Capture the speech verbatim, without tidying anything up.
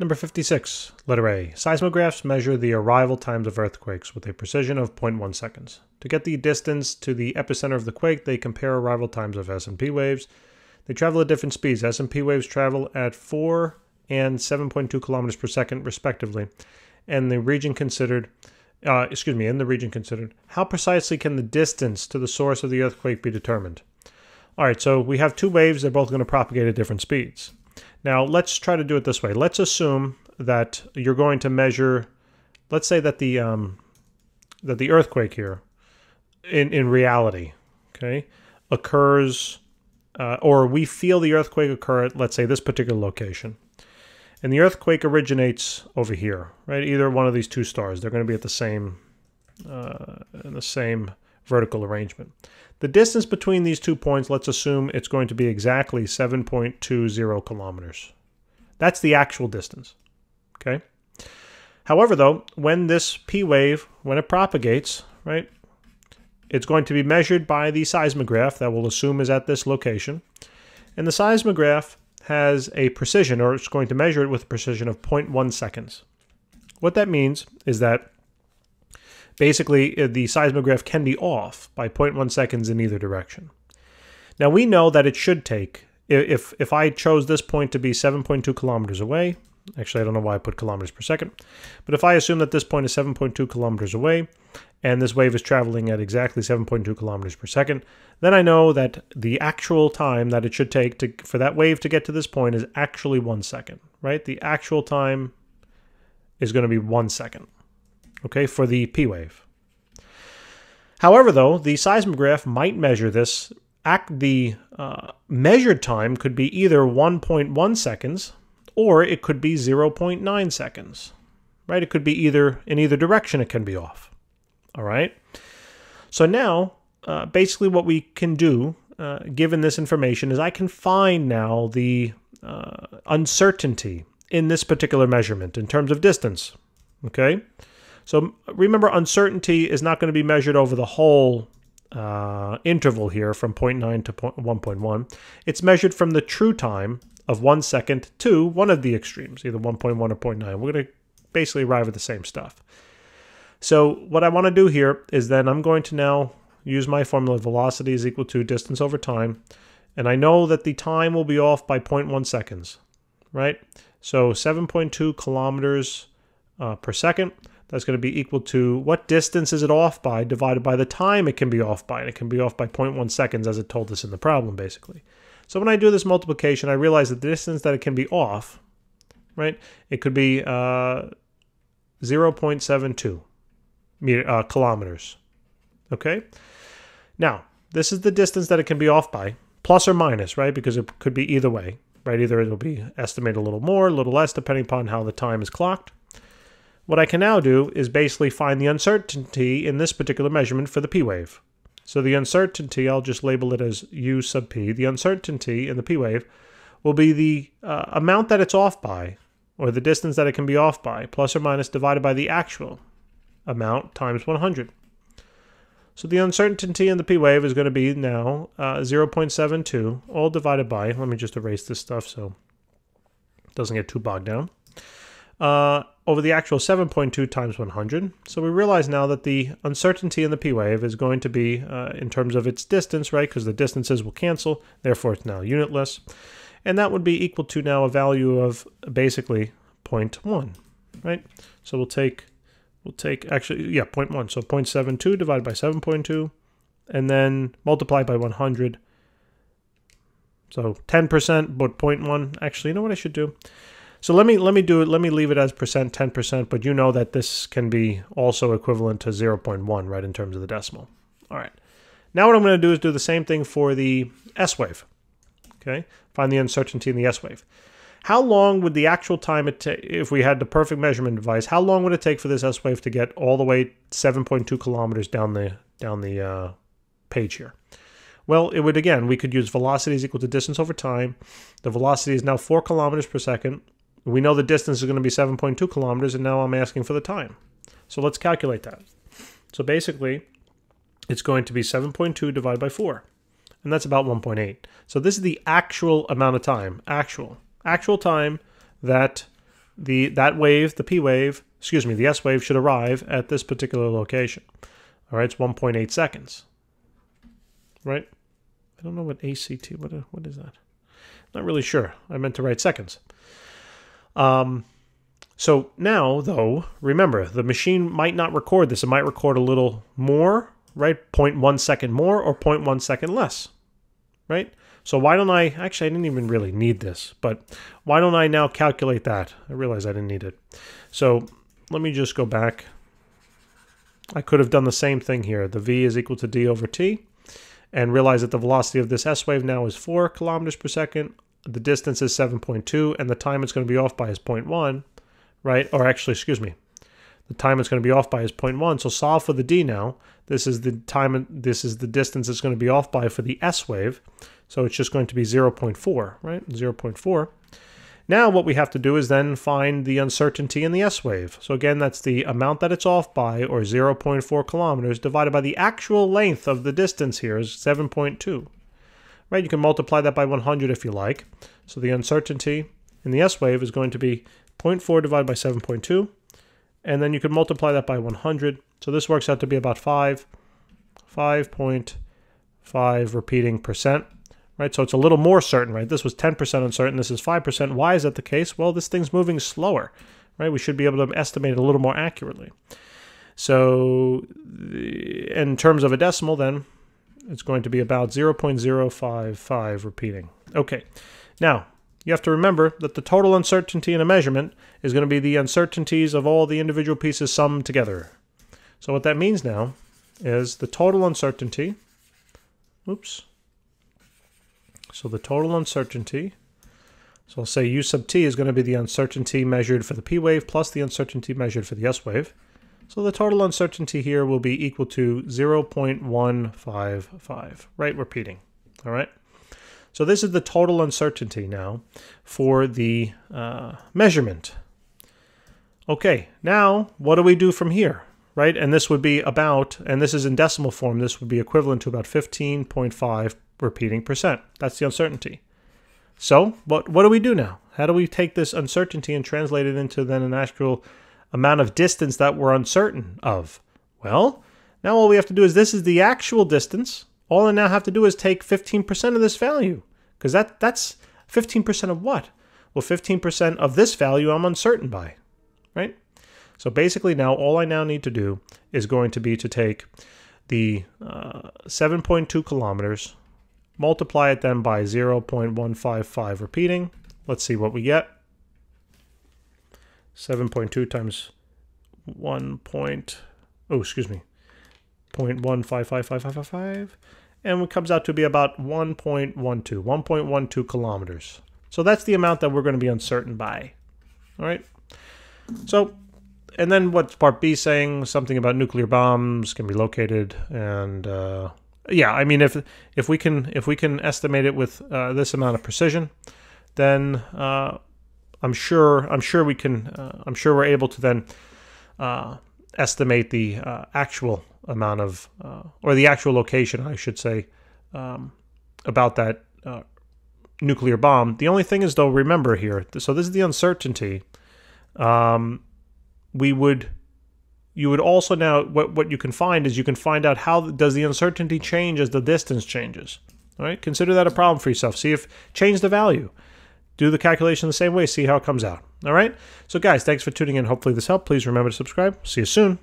Number fifty-six, letter A. Seismographs measure the arrival times of earthquakes with a precision of zero point one seconds. To get the distance to the epicenter of the quake, they compare arrival times of S and P waves. They travel at different speeds. S and P waves travel at four and seven point two kilometers per second, respectively. And the region considered, uh, excuse me, in the region considered, how precisely can the distance to the source of the earthquake be determined? All right, so we have two waves. They're both going to propagate at different speeds. Now, let's try to do it this way. Let's assume that you're going to measure, let's say that the um, that the earthquake here, in, in reality, okay, occurs, uh, or we feel the earthquake occur at, let's say, this particular location. And the earthquake originates over here, right? Either one of these two stars. They're going to be at the same, uh, in the same vertical arrangement. The distance between these two points, let's assume it's going to be exactly seven point two zero kilometers. That's the actual distance, okay? However, though, when this P wave, when it propagates, right, it's going to be measured by the seismograph that we'll assume is at this location. And the seismograph has a precision, or it's going to measure it with a precision of zero point one seconds. What that means is that basically, the seismograph can be off by zero point one seconds in either direction. Now, we know that it should take, if, if I chose this point to be seven point two kilometers away, actually, I don't know why I put kilometers per second, but if I assume that this point is seven point two kilometers away, and this wave is traveling at exactly seven point two kilometers per second, then I know that the actual time that it should take to, for that wave to get to this point is actually one second, right? The actual time is going to be one second. Okay, for the P wave. However, though, the seismograph might measure this. Act the uh, measured time could be either one point one seconds or it could be zero point nine seconds. Right? It could be either in either direction. It can be off. All right. So now, uh, basically, what we can do, uh, given this information, is I can find now the uh, uncertainty in this particular measurement in terms of distance. Okay. So remember, uncertainty is not going to be measured over the whole uh, interval here from zero point nine to one point one. It's measured from the true time of one second to one of the extremes, either one point one or zero point nine. We're going to basically arrive at the same stuff. So what I want to do here is then I'm going to now use my formula. Velocity is equal to distance over time. And I know that the time will be off by zero point one seconds, right? So seven point two kilometers uh, per second. That's going to be equal to what distance is it off by divided by the time it can be off by. And it can be off by zero point one seconds as it told us in the problem, basically. So when I do this multiplication, I realize that the distance that it can be off, right, it could be uh, zero point seven two meter, uh, kilometers. Okay? Now, this is the distance that it can be off by, plus or minus, right, because it could be either way, right? Either it'll be estimated a little more, a little less, depending upon how the time is clocked. What I can now do is basically find the uncertainty in this particular measurement for the P wave. So the uncertainty, I'll just label it as U sub P. The uncertainty in the P wave will be the uh, amount that it's off by, or the distance that it can be off by, plus or minus divided by the actual amount times one hundred. So the uncertainty in the P wave is going to be now uh, zero point seven two, all divided by, let me just erase this stuff so it doesn't get too bogged down. Uh, over the actual seven point two times one hundred. So we realize now that the uncertainty in the P wave is going to be uh, in terms of its distance, right? Because the distances will cancel, therefore it's now unitless. And that would be equal to now a value of basically zero point one, right? So we'll take, we'll take actually, yeah, zero point one. So zero point seven two divided by seven point two and then multiplied by one hundred. So ten percent, but zero point one. Actually, you know what I should do? So let me let me do it. Let me leave it as percent, ten percent. But you know that this can be also equivalent to zero point one, right, in terms of the decimal. All right. Now what I'm going to do is do the same thing for the S wave. Okay. Find the uncertainty in the S wave. How long would the actual time it take if we had the perfect measurement device? How long would it take for this S wave to get all the way seven point two kilometers down the down the uh, page here? Well, it would, again, we could use velocity is equal to distance over time. The velocity is now four kilometers per second. We know the distance is going to be seven point two kilometers, and now I'm asking for the time. So let's calculate that. So basically, it's going to be seven point two divided by four, and that's about one point eight. So this is the actual amount of time, actual. Actual time that the that wave, the P wave, excuse me, the S wave should arrive at this particular location. All right, it's one point eight seconds, right? I don't know what A C T, what, what is that? Not really sure. I meant to write seconds. Um, so now, though, remember, the machine might not record this. It might record a little more, right? zero point one second more or zero point one second less, right? So why don't I, actually, I didn't even really need this, but why don't I now calculate that? I realize I didn't need it. So let me just go back. I could have done the same thing here. The V is equal to D over T, and realize that the velocity of this S wave now is four kilometers per second, the distance is seven point two, and the time it's going to be off by is zero point one, right? Or actually, excuse me, the time it's going to be off by is zero point one, so solve for the D now. This is the time, this is the distance it's going to be off by for the S wave, so it's just going to be zero point four, right? zero point four. Now what we have to do is then find the uncertainty in the S wave. So again, that's the amount that it's off by, or zero point four kilometers, divided by the actual length of the distance here is seven point two. Right, you can multiply that by one hundred if you like. So the uncertainty in the S wave is going to be zero point four divided by seven point two, and then you could multiply that by one hundred. So this works out to be about five, five point five repeating percent. Right, so it's a little more certain, right? This was ten percent uncertain, this is five percent. Why is that the case? Well, this thing's moving slower, right? We should be able to estimate it a little more accurately. So in terms of a decimal then, it's going to be about zero point zero five five repeating. Okay, now you have to remember that the total uncertainty in a measurement is going to be the uncertainties of all the individual pieces summed together. So what that means now is the total uncertainty, oops, so the total uncertainty, so I'll say U sub t is going to be the uncertainty measured for the P wave plus the uncertainty measured for the S wave. So the total uncertainty here will be equal to zero point one five five, right, repeating, all right? So this is the total uncertainty now for the uh, measurement. Okay, now what do we do from here, right? And this would be about, and this is in decimal form, this would be equivalent to about fifteen point five repeating percent. That's the uncertainty. So what, what do we do now? How do we take this uncertainty and translate it into then an actual amount of distance that we're uncertain of? Well, now all we have to do is, this is the actual distance. All I now have to do is take fifteen percent of this value, because that, that's fifteen percent of what? Well, fifteen percent of this value I'm uncertain by, right? So basically now all I now need to do is going to be to take the uh, seven point two kilometers, multiply it then by zero point one five five repeating. Let's see what we get. seven point two times one point, oh, excuse me, zero point one five five five five five, and it comes out to be about one point one two, one point one two kilometers. So that's the amount that we're going to be uncertain by. All right. So, and then what's part B saying? Something about nuclear bombs can be located, and uh, yeah, I mean, if if we can if we can estimate it with uh, this amount of precision, then uh, I'm sure I'm sure we can uh, I'm sure we're able to then uh, estimate the uh, actual amount of uh, or the actual location, I should say, um, about that uh, nuclear bomb. The only thing is, though, remember here. So this is the uncertainty. Um, we would. You would also now, what, what you can find is you can find out how does the uncertainty change as the distance changes. All right, consider that a problem for yourself. See if, change the value. Do the calculation the same way, see how it comes out. All right, so guys, thanks for tuning in. Hopefully this helped. Please remember to subscribe. See you soon.